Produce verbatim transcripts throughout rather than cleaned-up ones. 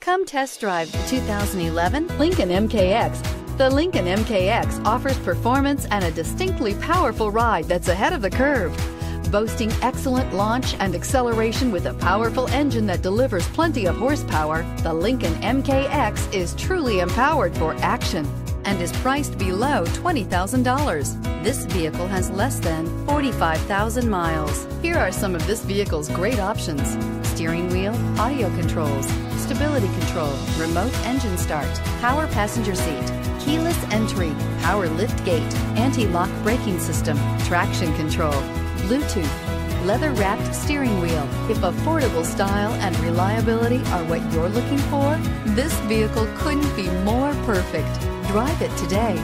Come test drive the two thousand eleven Lincoln M K X. The Lincoln M K X offers performance and a distinctly powerful ride that's ahead of the curve. Boasting excellent launch and acceleration with a powerful engine that delivers plenty of horsepower, the Lincoln M K X is truly empowered for action and is priced below twenty thousand dollars. This vehicle has less than forty-five thousand miles. Here are some of this vehicle's great options: steering wheel audio controls, stability control, remote engine start, power passenger seat, keyless entry, power lift gate, anti-lock braking system, traction control, Bluetooth, leather-wrapped steering wheel. If affordable style and reliability are what you're looking for, this vehicle couldn't be more perfect. Drive it today.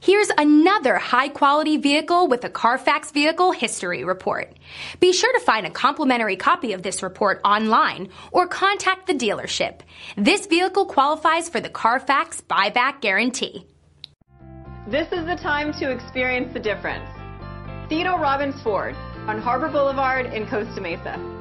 Here's another high-quality vehicle with a Carfax Vehicle History Report. Be sure to find a complimentary copy of this report online or contact the dealership. This vehicle qualifies for the Carfax Buyback Guarantee. This is the time to experience the difference. Theodore Robins Ford on Harbor Boulevard in Costa Mesa.